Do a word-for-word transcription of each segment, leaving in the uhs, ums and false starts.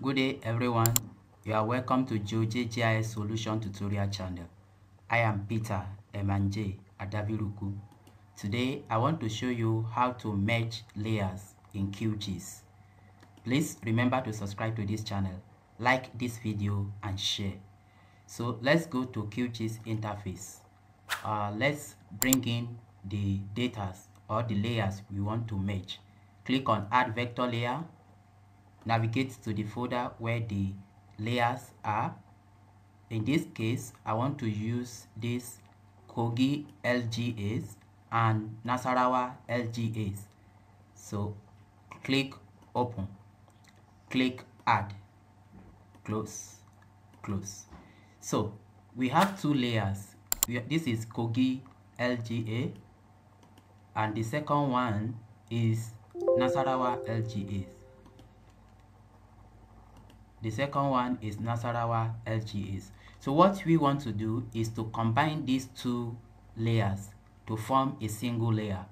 Good day everyone, you are welcome to Geojay G I S Solution tutorial channel. I am Peter Emmanjay Adaviruku. Today I want to show you how to merge layers in Q G I S. Please remember to subscribe to this channel, like this video and share. So let's go to Q G I S interface. Uh, let's bring in the data or the layers we want to merge. Click on add vector layer. Navigate to the folder where the layers are. In this case, I want to use this Kogi L G As and Nasarawa L G As. So click open, click add, close, close. So we have two layers. We, this is Kogi L G A and the second one is Nasarawa L G As. The second one is Nasarawa L G As. So what we want to do is to combine these two layers to form a single layer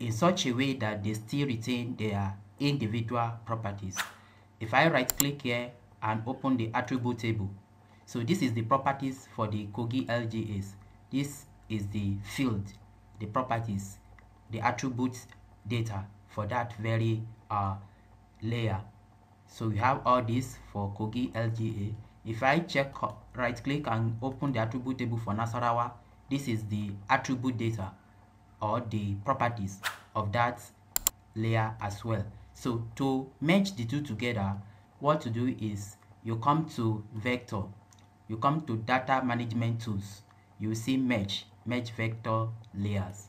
in such a way that they still retain their individual properties. If I right click here and open the attribute table, so this is the properties for the Kogi L G As. This is the field, the properties, the attributes data for that very uh, layer. So we have all this for Kogi L G A. If I check, right click and open the attribute table for Nasarawa, this is the attribute data or the properties of that layer as well. So to merge the two together, what to do is you come to vector, you come to data management tools, you see merge, merge vector layers.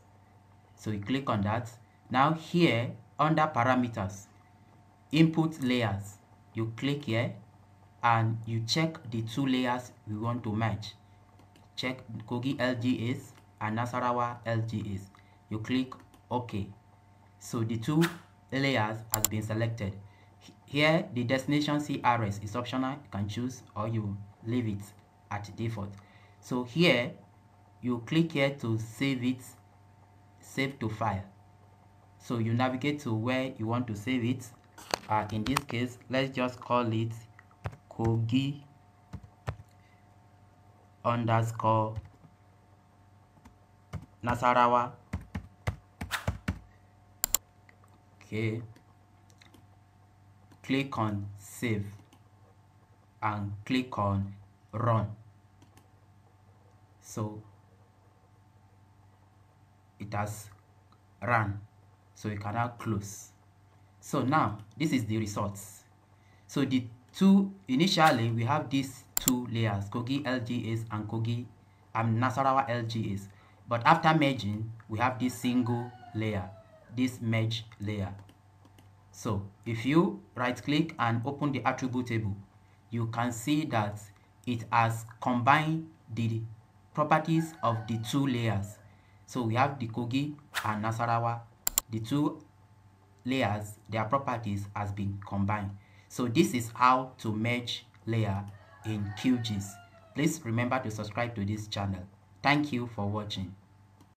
So you click on that. Now here under parameters, input layers, you click here and you check the two layers we want to merge. Check Kogi L G As and Nasarawa L G As. You click OK. So the two layers has been selected. Here the destination C R S is optional, you can choose or you leave it at default. So here you click here to save it, save to file. So you navigate to where you want to save it. Uh, in this case, let's just call it Kogi underscore Nasarawa. Okay, click on save and click on run. So it has run, so you can now close. So now this is the results. So the two, initially we have these two layers, Kogi L G As and Kogi and Nasarawa L G As. But after merging, we have this single layer, this merge layer. So if you right click and open the attribute table, you can see that it has combined the properties of the two layers. So we have the Kogi and Nasarawa, the two layers, their properties has been combined. So this is how to merge layer in Q G I S. Please remember to subscribe to this channel. Thank you for watching.